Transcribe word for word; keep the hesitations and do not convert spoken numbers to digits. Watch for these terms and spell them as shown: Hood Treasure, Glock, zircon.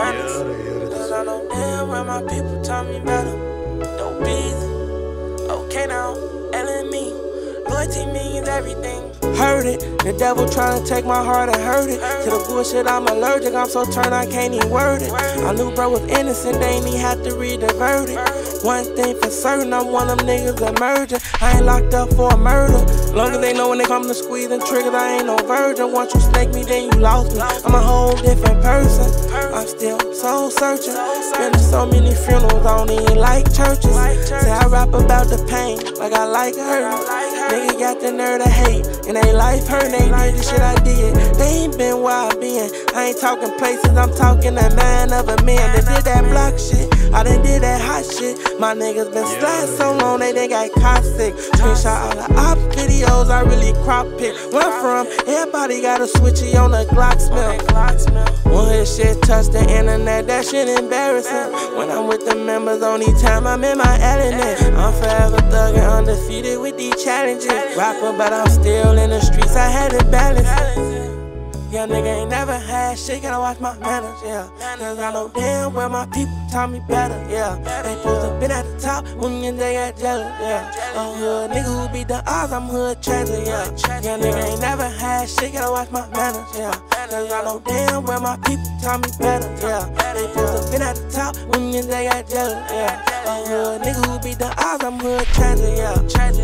honest. Cause I know damn well my people taught me better. Don't be easy. Okay now, L and me. Loyalty means everything. Heard it, the devil tryna take my heart and hurt it. To the bullshit I'm allergic, I'm so turned I can't even word it. I knew bro was innocent, they ain't even have to read the verdict. One thing for certain, I'm one of them niggas emerging. I ain't locked up for a murder. Long as they know when they come to squeezing triggers, I ain't no virgin. Once you snake me, then you lost me. I'm a whole different person. I'm still soul searching. Been to so many funerals, I don't even like churches. Say I rap about the pain, like I like hurting. Nigga got the nerve to hate, and they life hurt, they need the shit I did. They ain't been where I been. I ain't talking places, I'm talking the mind of a man. They did that block shit, I done did that hot shit. My niggas been slide so long, they done got caught sick. Screenshot all the op videos, I really crop pick. Where from, everybody got a switchy on the Glock smell. When his shit touch the internet, that shit embarrassing. When I'm with the members, only time I'm in my element. I'm forever thuggin', undefeated with these challenges. Rapper, but I'm still in the streets, I had to balance it. Young nigga ain't never had shit, gotta watch my manners, yeah. Cause I know damn well my people taught me better, yeah. They supposed to been at the top when they got jealous, yeah. Oh, hood nigga who beat the odds, I'm hood treasure, yeah. Young nigga ain't never had shit, gotta watch my manners, yeah. Cause I know damn well my people taught me better, yeah. They supposed to been at the top when they got jealous, yeah. Oh, hood nigga who beat the odds, I'm hood treasure, yeah.